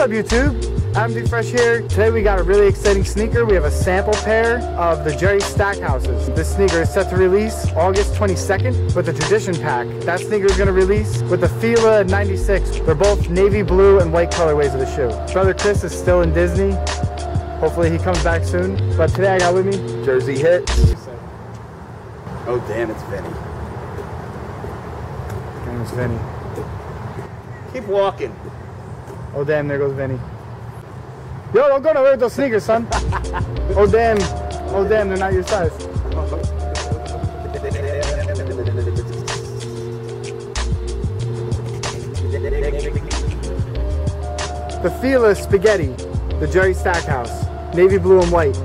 What's up, YouTube? Adam DeFresh here. Today we got a really exciting sneaker. We have a sample pair of the Jerry Stackhouses. This sneaker is set to release August 22nd with the Tradition Pack. That sneaker is going to release with the Fila 96. They're both navy blue and white colorways of the shoe. Brother Chris is still in Disney. Hopefully he comes back soon. But today I got with me Jersey Hitz. Oh damn, it's Vinny. Damn, it's Vinny. Keep walking. Oh damn, there goes Vinny. Yo, don't go nowhere with those sneakers, son. Oh damn, they're not your size. The Fila Spaghetti, the Jerry Stackhouse, navy blue and white.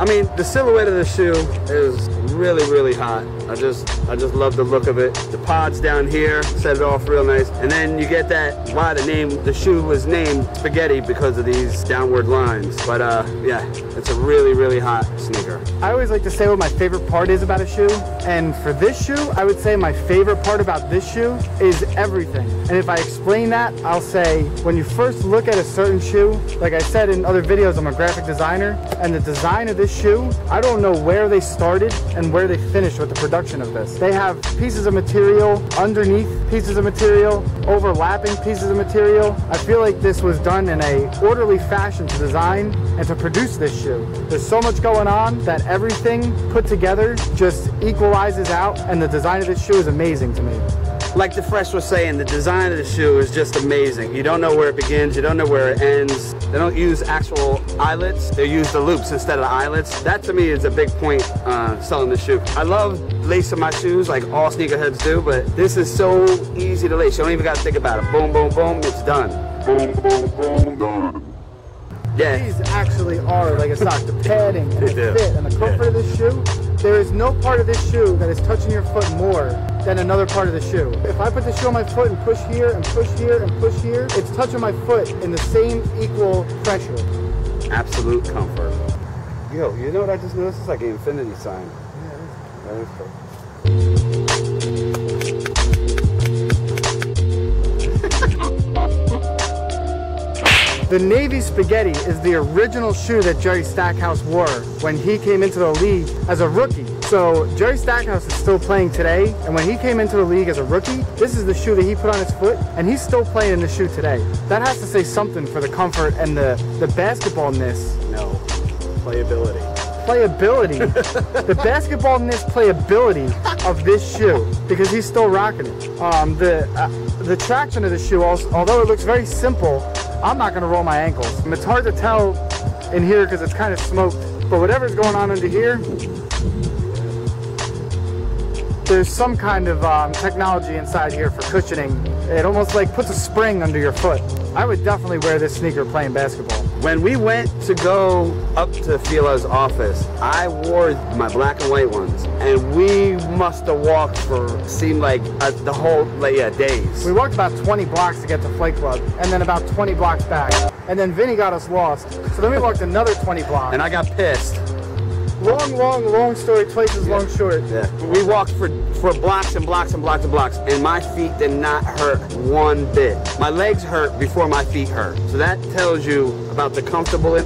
I mean, the silhouette of the shoe is really hot. I just love the look of it. The pods down here set it off real nice, and then you get that why the name, the shoe was named Spaghetti because of these downward lines. But yeah, it's a really hot sneaker. I always like to say what my favorite part is about a shoe, and for this shoe I would say my favorite part about this shoe is everything. And if I explain that, I'll say when you first look at a certain shoe, like I said in other videos, I'm a graphic designer, and the design of this shoe, I don't know where they started and where they finished with the production of this. They have pieces of material underneath, pieces of material overlapping, pieces of material. I feel like this was done in a orderly fashion to design and to produce this shoe. There's so much going on that everything put together just equalizes out, and the design of this shoe is amazing to me. Like DeFresh was saying, the design of the shoe is just amazing. You don't know where it begins, you don't know where it ends. They don't use actual eyelets, they use the loops instead of the eyelets. That to me is a big point selling the shoe. I love lacing my shoes like all sneakerheads do, but this is so easy to lace. You don't even gotta think about it. Boom, boom, boom, it's done. Boom, boom, boom, done. Yeah. These actually are like a sock. The padding and the fit and the comfort of this shoe. There is no part of this shoe that is touching your foot more than another part of the shoe. If I put the shoe on my foot and push here and push here and push here, it's touching my foot in the same equal pressure. Absolute comfort. Yo, you know what I just noticed? It's like an infinity sign. Yeah, that is cool. The navy Spaghetti is the original shoe that Jerry Stackhouse wore when he came into the league as a rookie. So Jerry Stackhouse is still playing today, and when he came into the league as a rookie, this is the shoe that he put on his foot, and he's still playing in the shoe today. That has to say something for the comfort and the basketballness. No, playability. Playability. The basketballness playability of this shoe, because he's still rocking it. The traction of the shoe, although it looks very simple, I'm not gonna roll my ankles. It's hard to tell in here because it's kind of smoked, but whatever's going on under here, there's some kind of technology inside here for cushioning. It almost like puts a spring under your foot. I would definitely wear this sneaker playing basketball. When we went to go up to Fila's office, I wore my black and white ones, and we must have walked for, seemed like the whole days. We walked about 20 blocks to get to Flight Club, and then about 20 blocks back. And then Vinny got us lost, so then we walked another 20 blocks. And I got pissed. Long story, twice as long short. Yeah. We walked for blocks and blocks and blocks and blocks, and my feet did not hurt one bit. My legs hurt before my feet hurt. So that tells you about the comfortability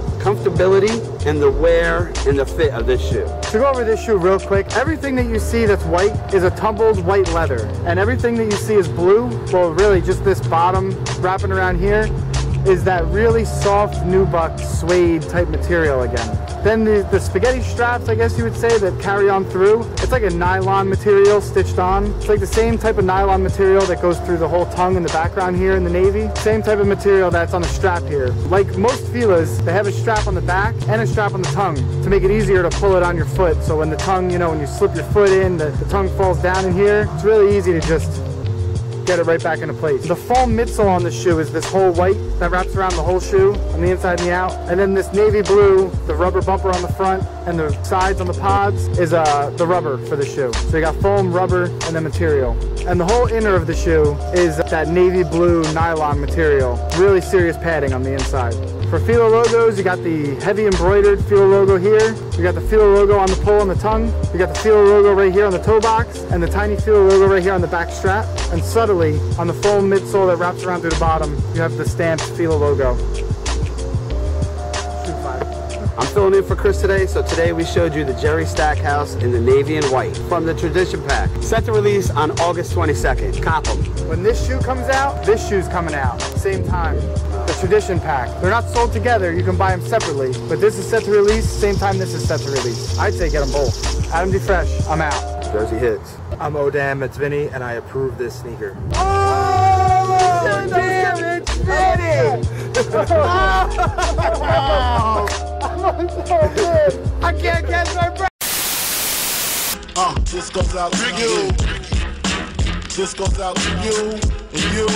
and the wear and the fit of this shoe. To go over this shoe real quick, everything that you see that's white is a tumbled white leather, and everything that you see is blue, well really just this bottom wrapping around here, is that really soft nubuck suede type material again. Then the spaghetti straps, I guess you would say, that carry on through. It's like a nylon material stitched on. It's like the same type of nylon material that goes through the whole tongue in the background here in the navy. Same type of material that's on the strap here. Like most Filas, they have a strap on the back and a strap on the tongue to make it easier to pull it on your foot. So when the tongue, you know, when you slip your foot in, the tongue falls down in here. It's really easy to just get it right back into place. The foam midsole on the shoe is this whole white that wraps around the whole shoe on the inside and the out, and then this navy blue, the rubber bumper on the front and the sides on the pods is the rubber for the shoe. So you got foam, rubber, and then material. And the whole inner of the shoe is that navy blue nylon material. Really serious padding on the inside. For Fila logos, you got the heavy embroidered Fila logo here. You got the Fila logo on the pole and the tongue. You got the Fila logo right here on the toe box and the tiny Fila logo right here on the back strap. And subtly, on the foam midsole that wraps around through the bottom, you have the stamped Fila logo. I'm filling in for Chris today, so today we showed you the Jerry Stackhouse in the navy and white from the Tradition Pack. Set to release on August 22nd. Cop them. When this shoe comes out, this shoe's coming out. Same time. The Tradition Pack. They're not sold together, you can buy them separately, but this is set to release, same time this is set to release. I'd say get them both. Adam DeFresh, I'm out. Jersey Hitz. I'm Odam, it's Vinny, and I approve this sneaker. Oh, damn, it's Vinny! I'm so good! I can't catch my breath! This goes out to you. This goes out to you, and you,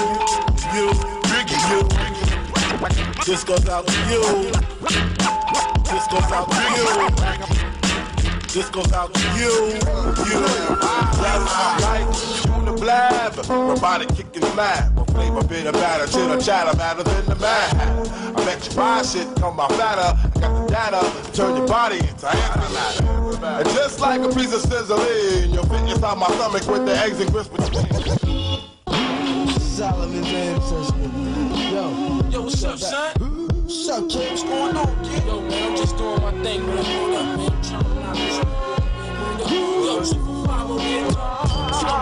and you, and you. This goes out to you. This goes out to you. This goes out to you. You. That's right. You the blab. My body kicking the lab. My flavor bit of batter. Chitter chatter. Matter than the mad. I bet you buy shit. Come by fatter. I got the data. Turn your body into antimatter. And just like a piece of sizzling, you'll fit inside my stomach with the eggs and crisp between. Solomon's ancestors. Yo, what's up, son? What's up, kid? What's going on, kid? Yo, man, I'm just doing my thing, man. Yo, man, I'm trying to